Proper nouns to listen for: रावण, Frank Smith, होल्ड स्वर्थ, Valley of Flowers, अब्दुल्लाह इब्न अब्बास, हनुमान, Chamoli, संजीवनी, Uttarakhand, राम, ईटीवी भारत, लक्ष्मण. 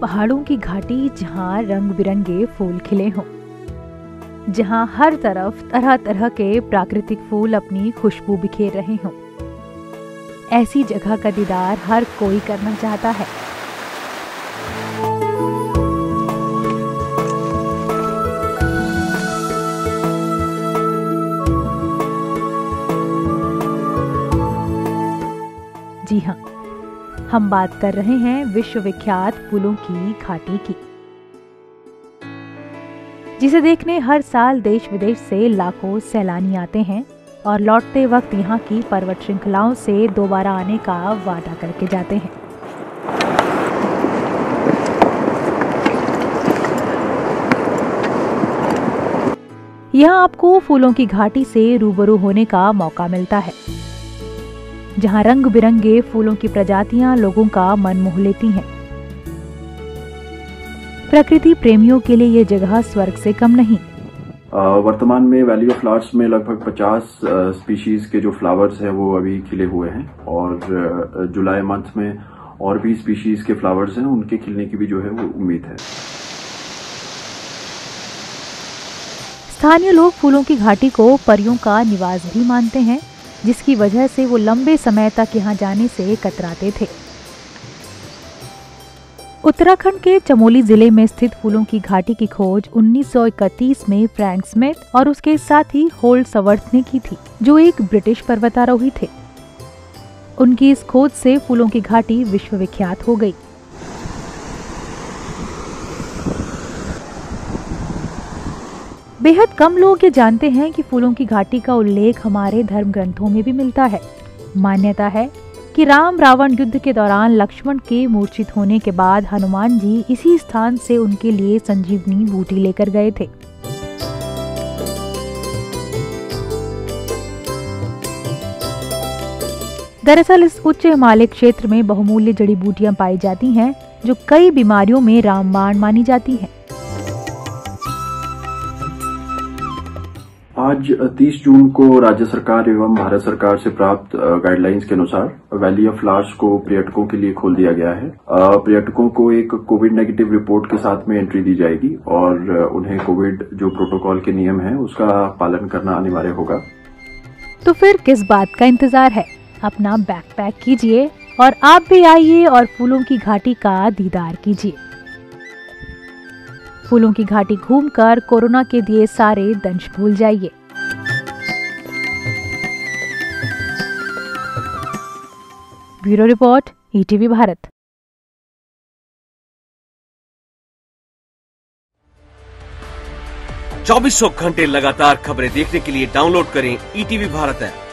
पहाड़ों की घाटी जहाँ रंग बिरंगे फूल खिले हों, जहाँ हर तरफ तरह तरह के प्राकृतिक फूल अपनी खुशबू बिखेर रहे हों। ऐसी जगह का दीदार हर कोई करना चाहता है। जी हाँ, हम बात कर रहे हैं विश्वविख्यात फूलों की घाटी की, जिसे देखने हर साल देश विदेश से लाखों सैलानी आते हैं और लौटते वक्त यहाँ की पर्वत श्रृंखलाओं से दोबारा आने का वादा करके जाते हैं। यहाँ आपको फूलों की घाटी से रूबरू होने का मौका मिलता है, जहाँ रंग बिरंगे फूलों की प्रजातियां लोगों का मन मोह लेती हैं। प्रकृति प्रेमियों के लिए यह जगह स्वर्ग से कम नहीं। वर्तमान में वैली ऑफ फ्लावर्स में लगभग 50 स्पीशीज के जो फ्लावर्स हैं वो अभी खिले हुए हैं, और जुलाई मंथ में और भी स्पीशीज के फ्लावर्स हैं, उनके खिलने की भी जो है वो उम्मीद है। स्थानीय लोग फूलों की घाटी को परियों का निवास भी मानते हैं, जिसकी वजह से वो लंबे समय तक यहाँ जाने से कतराते थे। उत्तराखंड के चमोली जिले में स्थित फूलों की घाटी की खोज 1931 में फ्रैंक स्मिथ और उसके साथी होल्ड स्वर्थ ने की थी, जो एक ब्रिटिश पर्वतारोही थे। उनकी इस खोज से फूलों की घाटी विश्वविख्यात हो गई। बेहद कम लोग ये जानते हैं कि फूलों की घाटी का उल्लेख हमारे धर्म ग्रंथों में भी मिलता है। मान्यता है कि राम रावण युद्ध के दौरान लक्ष्मण के मूर्छित होने के बाद हनुमान जी इसी स्थान से उनके लिए संजीवनी बूटी लेकर गए थे। दरअसल इस उच्च हिमालय क्षेत्र में बहुमूल्य जड़ी बूटियां पाई जाती हैं, जो कई बीमारियों में रामबाण मानी जाती हैं। आज 30 जून को राज्य सरकार एवं भारत सरकार से प्राप्त गाइडलाइंस के अनुसार वैली ऑफ फ्लावर्स को पर्यटकों के लिए खोल दिया गया है। पर्यटकों को एक कोविड नेगेटिव रिपोर्ट के साथ में एंट्री दी जाएगी और उन्हें कोविड जो प्रोटोकॉल के नियम हैं उसका पालन करना अनिवार्य होगा। तो फिर किस बात का इंतजार है? अपना बैकपैक कीजिए और आप भी आइए और फूलों की घाटी का दीदार कीजिए। फूलों की घाटी घूमकर कोरोना के दिए सारे दंश भूल जाइए। Bureau report, ईटीवी भारत। चौबीसों घंटे लगातार खबरें देखने के लिए डाउनलोड करें ईटीवी भारत ऐप।